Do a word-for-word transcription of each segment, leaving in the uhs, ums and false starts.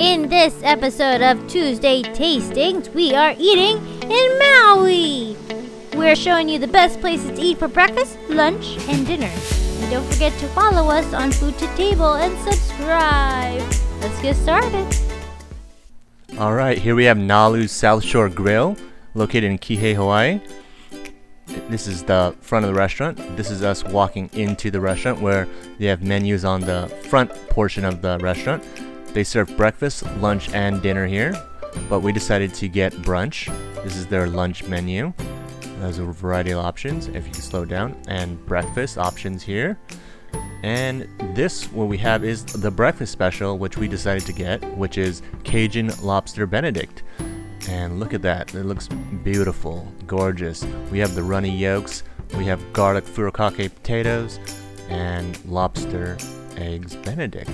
In this episode of Tuesday Tastings, we are eating in Maui. We're showing you the best places to eat for breakfast, lunch, and dinner. And don't forget to follow us on Food two Table and subscribe. Let's get started. Alright, here we have Nalu's South Shore Grill, located in Kihei, Hawaii. This is the front of the restaurant. This is us walking into the restaurant where they have menus on the front portion of the restaurant. They serve breakfast, lunch, and dinner here, but we decided to get brunch. This is their lunch menu. There's a variety of options, if you can slow down, and breakfast options here. And this, what we have is the breakfast special, which we decided to get, which is Cajun Lobster Benedict. And look at that, it looks beautiful, gorgeous. We have the runny yolks, we have garlic furikake potatoes, and lobster eggs Benedict.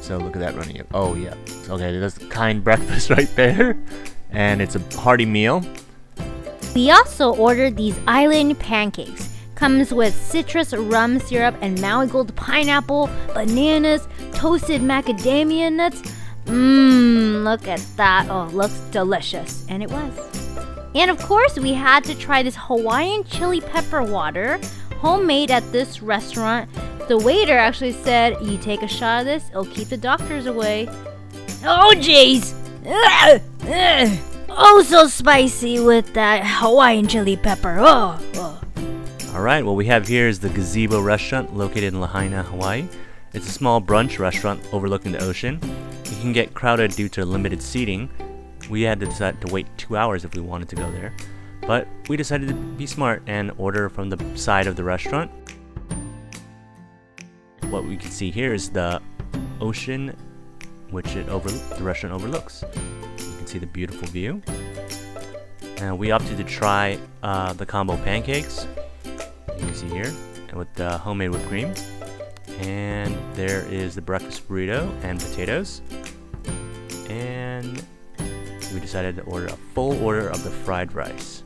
So look at that runny yolk. Oh yeah, okay, that's the kind breakfast right there. And it's a hearty meal. We also ordered these island pancakes. Comes with citrus rum syrup and marigold pineapple, bananas, toasted macadamia nuts. Mmm, look at that. Oh, looks delicious. And it was. And of course, we had to try this Hawaiian chili pepper water, homemade at this restaurant. The waiter actually said, you take a shot of this, it'll keep the doctors away. Oh, jeez. Oh, so spicy with that Hawaiian chili pepper. Oh, oh. All right, what we have here is the Gazebo restaurant located in Lahaina, Hawaii. It's a small brunch restaurant overlooking the ocean. You can get crowded due to limited seating. We had to decide to wait two hours if we wanted to go there. But we decided to be smart and order from the side of the restaurant. What we can see here is the ocean, which it overlooks, the restaurant overlooks. You can see the beautiful view. And we opted to try uh, the combo pancakes. You can see here with the homemade whipped cream, and there is the breakfast burrito and potatoes, and we decided to order a full order of the fried rice.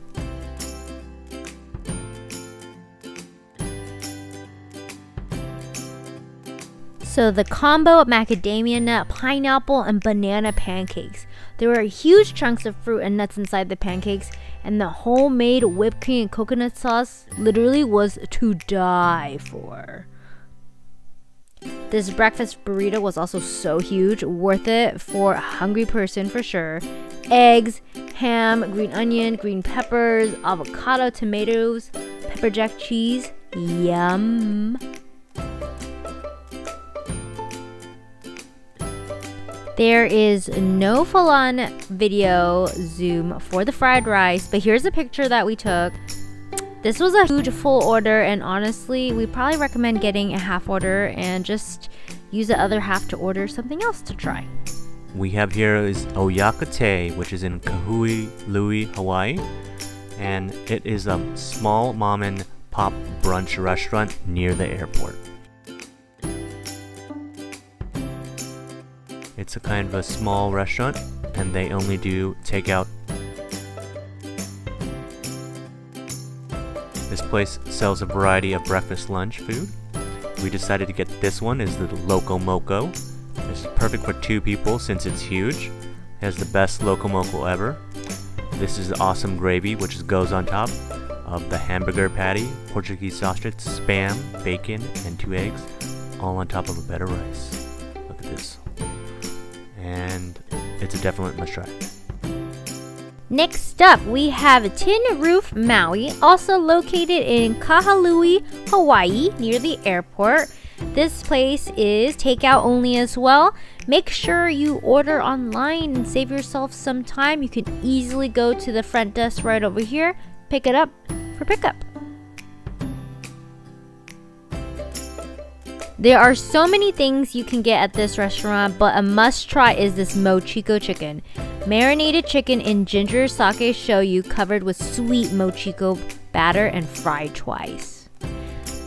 So the combo of macadamia nut, pineapple, and banana pancakes. There were huge chunks of fruit and nuts inside the pancakes, and the homemade whipped cream and coconut sauce literally was to die for. This breakfast burrito was also so huge, worth it for a hungry person for sure. Eggs, ham, green onion, green peppers, avocado, tomatoes, pepper jack cheese. Yum! There is no full-on video zoom for the fried rice, but here's a picture that we took. This was a huge full order, and honestly, we probably recommend getting a half order and just use the other half to order something else to try. We have here is Oyakutae, which is in Kahului, Hawaii, and it is a small mom and pop brunch restaurant near the airport. It's a kind of a small restaurant, and they only do takeout. This place sells a variety of breakfast lunch food. We decided to get this one, is the Loco Moco. It's perfect for two people since it's huge. It has the best Loco Moco ever. This is the awesome gravy, which goes on top of the hamburger patty, Portuguese sausage, spam, bacon, and two eggs, all on top of a bed of rice. Look at this. And it's a definite must try. Next up, we have Tin Roof Maui, also located in Kahului, Hawaii, near the airport. This place is takeout only as well. Make sure you order online and save yourself some time. You can easily go to the front desk right over here, pick it up for pickup. There are so many things you can get at this restaurant, but a must try is this mochiko chicken. Marinated chicken in ginger sake shoyu covered with sweet mochiko batter and fried twice.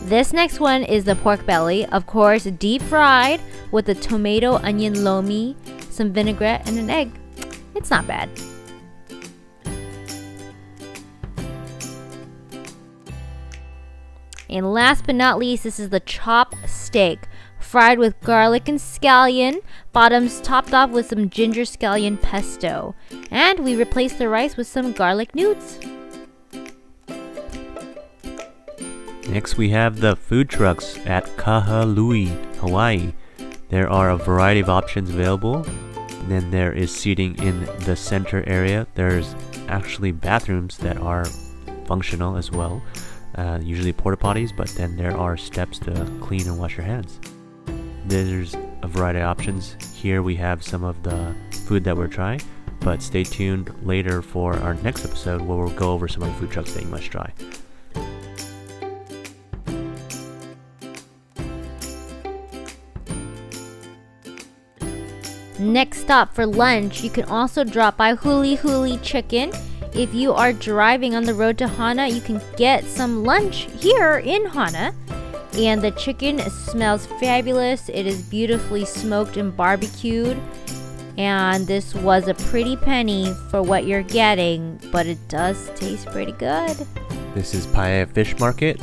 This next one is the pork belly, of course deep fried with a tomato onion lomi, some vinaigrette, and an egg. It's not bad. And last but not least, this is the chopped steak, fried with garlic and scallion, bottoms topped off with some ginger scallion pesto. And we replaced the rice with some garlic noodles. Next we have the food trucks at Kahului, Hawaii. There are a variety of options available. Then there is seating in the center area. There's actually bathrooms that are functional as well, uh, usually porta potties, but then there are steps to clean and wash your hands. There's a variety of options. Here we have some of the food that we're trying, but stay tuned later for our next episode where we'll go over some of the food trucks that you must try. Next stop for lunch, you can also drop by Huli Huli Chicken. If you are driving on the road to Hana, you can get some lunch here in Hana. And the chicken smells fabulous. It is beautifully smoked and barbecued. And this was a pretty penny for what you're getting, but it does taste pretty good. This is Paia Fish Market,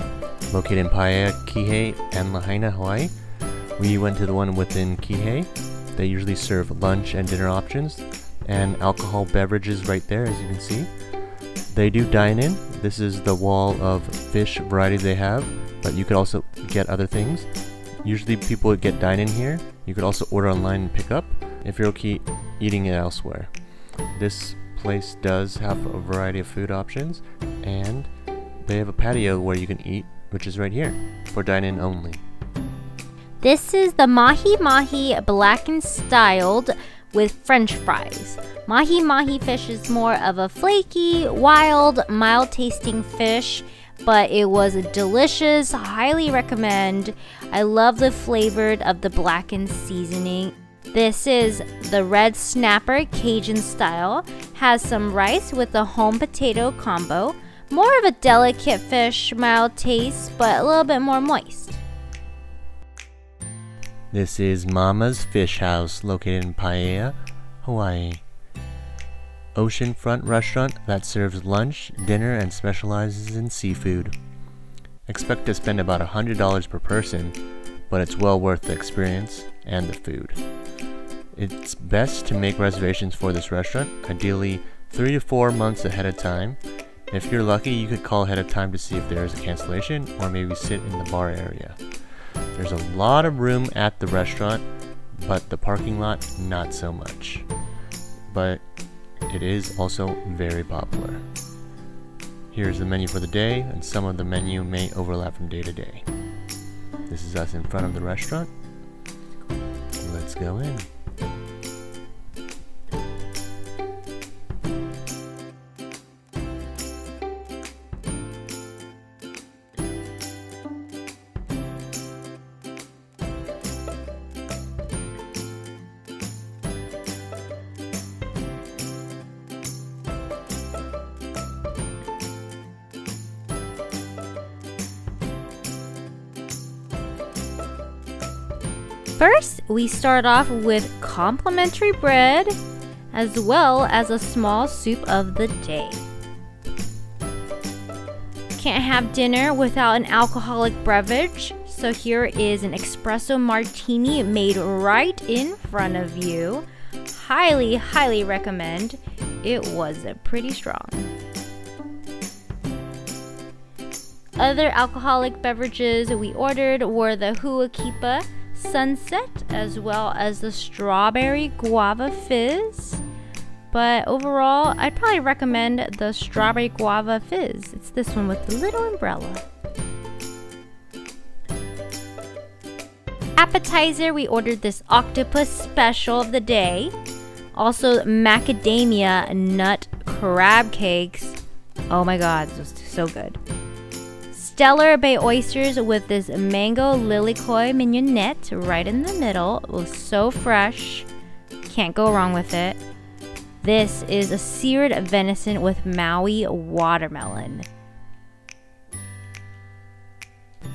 located in Paia, Kihei, and Lahaina, Hawaii. We went to the one within Kihei. They usually serve lunch and dinner options and alcohol beverages right there, as you can see. They do dine in. This is the wall of fish varieties they have, but you could also get other things. Usually people would get dine in here. You could also order online and pick up if you're okay eating it elsewhere. This place does have a variety of food options, and they have a patio where you can eat, which is right here for dine in only. This is the mahi mahi, blackened styled with French fries. Mahi mahi fish is more of a flaky, wild, mild tasting fish, but it was delicious. Highly recommend. I love the flavor of the blackened seasoning. This is the red snapper, Cajun style. Has some rice with a home potato combo. More of a delicate fish, mild taste, but a little bit more moist. This is Mama's Fish House, located in Paia, Hawaii. Oceanfront restaurant that serves lunch, dinner, and specializes in seafood. Expect to spend about one hundred dollars per person, but it's well worth the experience and the food. It's best to make reservations for this restaurant, ideally three to four months ahead of time. If you're lucky, you could call ahead of time to see if there is a cancellation or maybe sit in the bar area. There's a lot of room at the restaurant, but the parking lot, not so much. But it is also very popular. Here's the menu for the day, and some of the menu may overlap from day to day. This is us in front of the restaurant. Let's go in. First, we start off with complimentary bread, as well as a small soup of the day. Can't have dinner without an alcoholic beverage, so here is an espresso martini made right in front of you. Highly, highly recommend. It was pretty strong. Other alcoholic beverages we ordered were the Huakipa Sunset, as well as the strawberry guava fizz. But overall, I'd probably recommend the strawberry guava fizz. It's this one with the little umbrella. Appetizer, we ordered this octopus special of the day. Also macadamia nut crab cakes. Oh my god, this was so good. Stellar bay oysters with this mango lilikoi mignonette right in the middle. It was so fresh. Can't go wrong with it. This is a seared venison with Maui watermelon.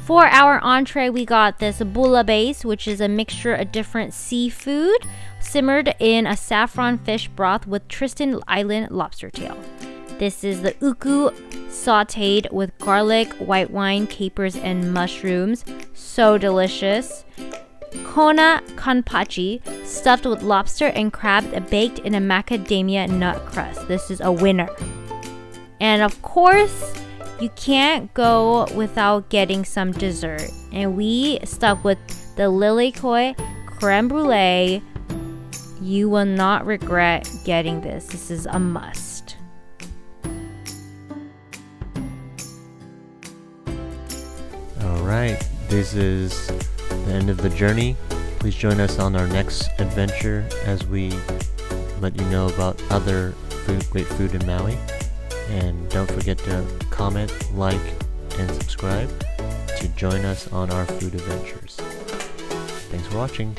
For our entree, we got this bouillabaisse, which is a mixture of different seafood simmered in a saffron fish broth with Tristan Island lobster tail. This is the uku, sauteed with garlic, white wine, capers, and mushrooms. So delicious. Kona kanpachi, stuffed with lobster and crab, baked in a macadamia nut crust. This is a winner. And of course, you can't go without getting some dessert. And we stuck with the lilikoi creme brulee. You will not regret getting this. This is a must. All right, this is the end of the journey. Please join us on our next adventure as we let you know about other food, great food in Maui. And don't forget to comment, like, and subscribe to join us on our food adventures. Thanks for watching.